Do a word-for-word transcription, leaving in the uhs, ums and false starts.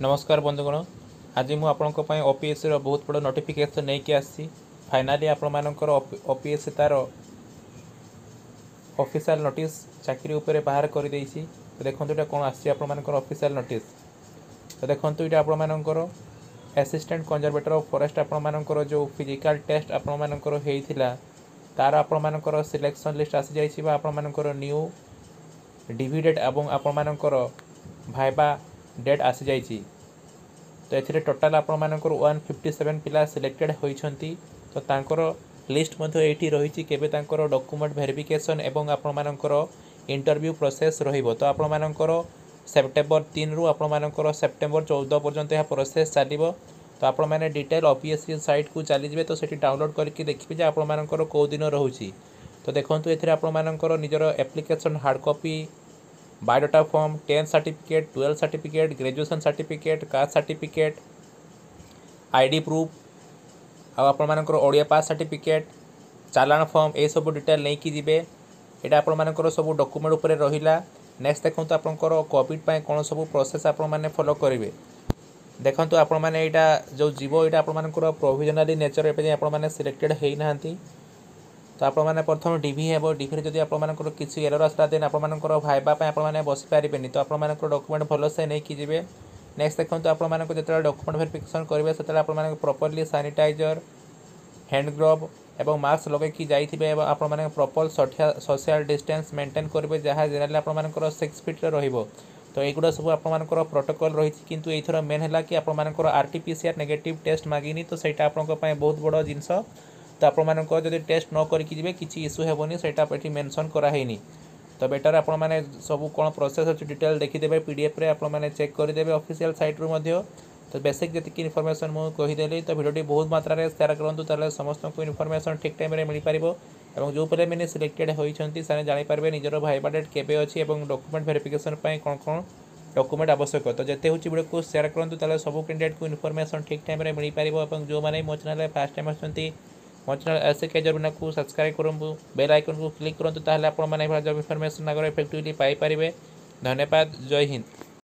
नमस्कार बंधुगण, आज मुझे आपंपाई ओपीएससी बहुत बड़ा नोटिफिकेशन नहीं कि आसी। फाइनाली आपर ओपीएससी तार ऑफिशियल नोटिस चाकरी उपरे बाहर कर देसी। तो देखो ये कौन आपर ऑफिशियल नोटिस। तो देखो ये आपर एसिस्टेंट कंजर्वेटर ऑफ फॉरेस्ट आपर जो फिजिकल टेस्ट आपर होता तार आपर सिलेक्शन लिस्ट आसी जाइए। आपर न्यू डिवी डेट और आपर भाइबा डेट आसी जाइए। तो ये टोटाल आपर वन फिफ्टी सेवेन पिला सिलेक्टेड होती। तो तांकर लिस्ट ये रही केबे तांकर डॉक्यूमेंट वेरिफिकेशन एवं आपर इंटरव्यू प्रोसेस रहिबो। तो आपर सेप्टेम्बर तीन रु आपर सेप्टेम्बर चौदह पर्यंत यह प्रोसेस चलो। तो आपने डिटेल ओपीएससी साइट को चलीजे। तो से डाउनलोड करके देखिए आपर कौ दिन रोचे। तो देखूँ ये आपर निजर application hard copy biodata form tenth certificate twelfth certificate graduation certificate caste certificate ID proof आपर Odia pass certificate challan form ए सब डिटेल नहीं कि जीवे। यहाँ आपर सब डॉक्यूमेंट उपरे रहिला। नेक्स्ट देखो तो आपंकर कोविड पे कौन सब प्रोसेस आपने फॉलो करेंगे। देखो तो आपने यहाँ जो जीव ये आपर प्रोविजनली नेचर एपे आपने सिलेक्टेड होना। तो आपने प्रथम डिवी है। डिवी जब आपर किसी एरर आसला देन आपर भाइबापी आपने बस पारे। तो आपर डॉक्यूमेंट भलसे नहीं कि जीवे। नेक्स्ट देखो तो आपर जो डॉक्यूमेंट वेरिफिकेशन करेंगे से आपर प्रॉपर्ली सैनिटाइजर हैंड ग्लोव एवं मास्क लगे जाइए। आपर प्रॉपर सोशल डिस्टेंस मेंटेन करेंगे जहाँ जेनेल आपर सिक्स फिट्रे रो। तो युवा सब आपर प्रोटोकल रही। किंतु एथर मेन है कि आपर आरटीपीसीआर नेगेटिव टेस्ट मागिनी। तो सही आपंपाई बहुत बड़ जिनस। तो आपको जब टेस्ट न करके किसी इश्यू हेनी से मेंशन कराइनी। तो बेटर आपने सब कौन प्रोसेस अच्छे डिटेल देखीदे पीडीएफ रे आपने चेक करदे ऑफिशियल साइट रू। तो बेसिक जी इनफॉरमेशन मुझे कहीदेली। तो वीडियो बहुत मात्रा में शेयर करूँ। समस्त को इनफॉरमेशन ठीक टाइम में मिल पार। और जो पे मैंने सिलेक्टेड होती से जापर निजर भाइबा डेट के अच्छी और डॉक्यूमेंट वेरिफिकेशन कौन कौन डॉक्यूमेंट आवश्यक। तो जिते हूँ वीडियो को शेयर करूँ। सब कैंडिडेट को इनफॉरमेशन ठीक टाइम में मिल पार। और जो मैंने मो चैनल फास्ट टाइम अच्छे मो चैनल एसीएफ जर्ना को सब्सक्राइब करूँ, बेल आइकन को क्लिक करूँ। तो आपने जॉब इनफॉरमेशन आगे इफेक्टिवली पाई पारे। धन्यवाद। जय हिंद।